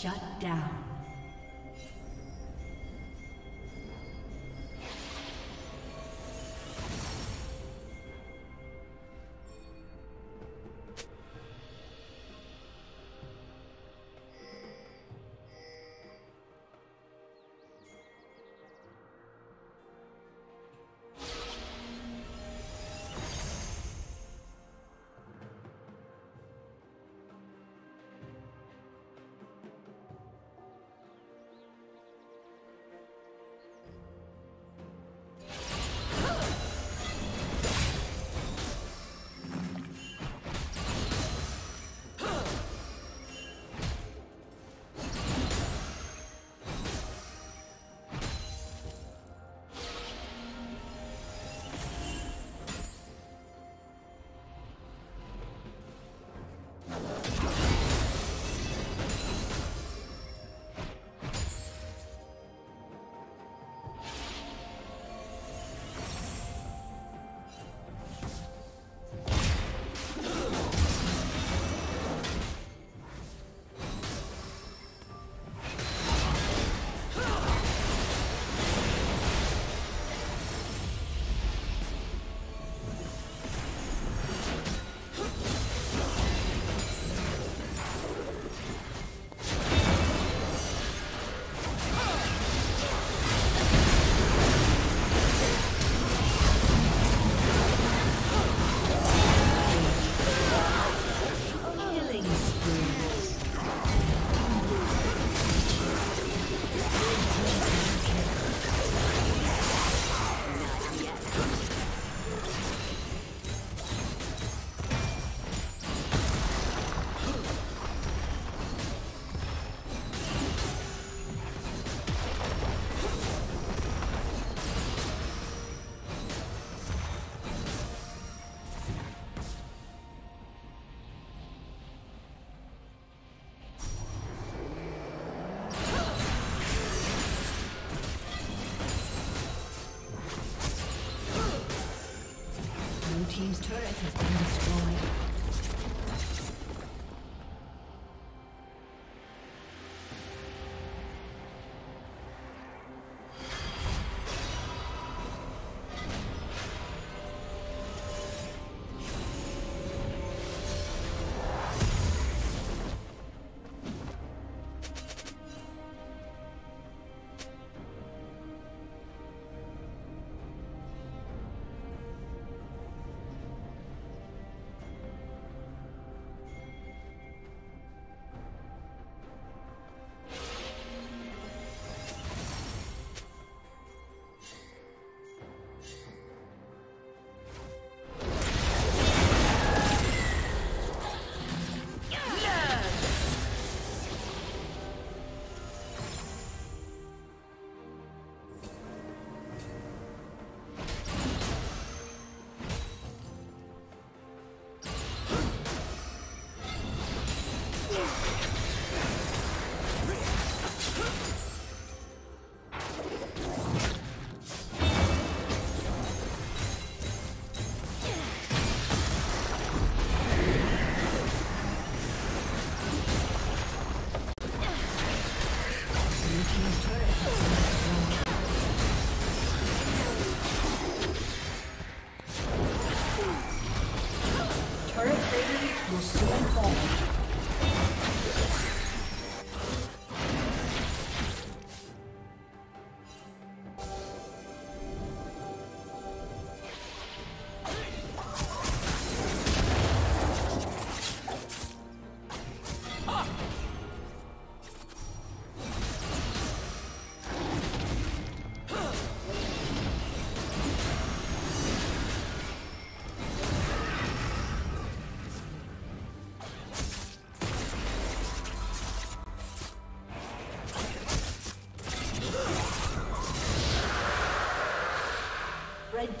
Shut down. Team's turret has been destroyed. Red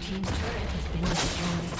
team's turret has been destroyed.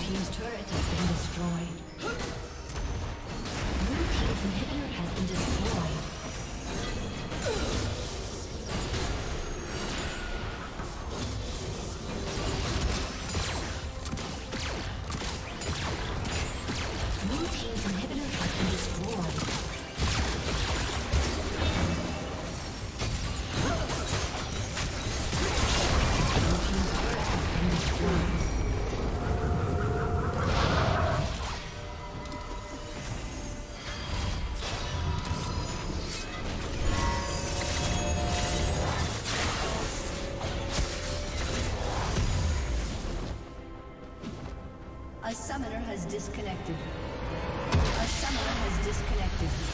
Team's turret has been destroyed. Blue team's turret has been destroyed. Blue team's inhibitor has been destroyed. Blue team's inhibitor has been destroyed. A summoner has disconnected.